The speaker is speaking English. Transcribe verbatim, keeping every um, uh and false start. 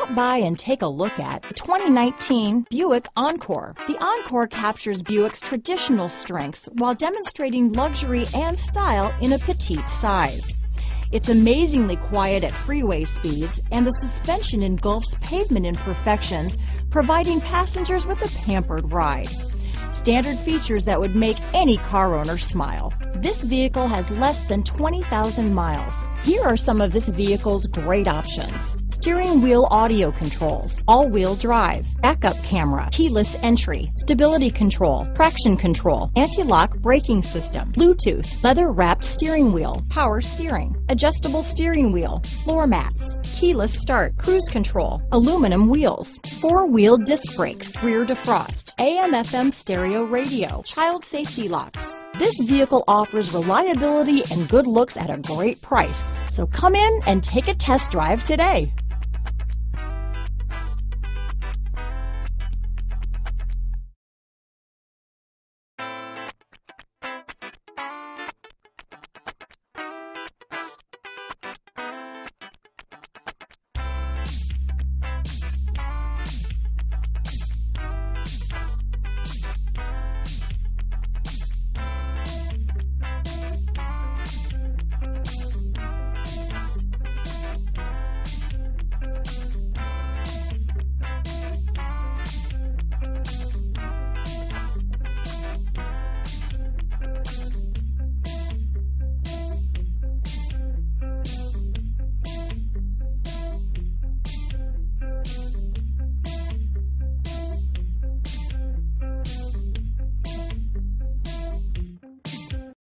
Stop by and take a look at the twenty nineteen Buick Encore. The Encore captures Buick's traditional strengths while demonstrating luxury and style in a petite size. It's amazingly quiet at freeway speeds, and the suspension engulfs pavement imperfections, providing passengers with a pampered ride. Standard features that would make any car owner smile. This vehicle has less than twenty thousand miles. Here are some of this vehicle's great options: steering wheel audio controls, all-wheel drive, backup camera, keyless entry, stability control, traction control, anti-lock braking system, Bluetooth, leather-wrapped steering wheel, power steering, adjustable steering wheel, floor mats, keyless start, cruise control, aluminum wheels, four-wheel disc brakes, rear defrost, A M F M stereo radio, child safety locks. This vehicle offers reliability and good looks at a great price. So come in and take a test drive today.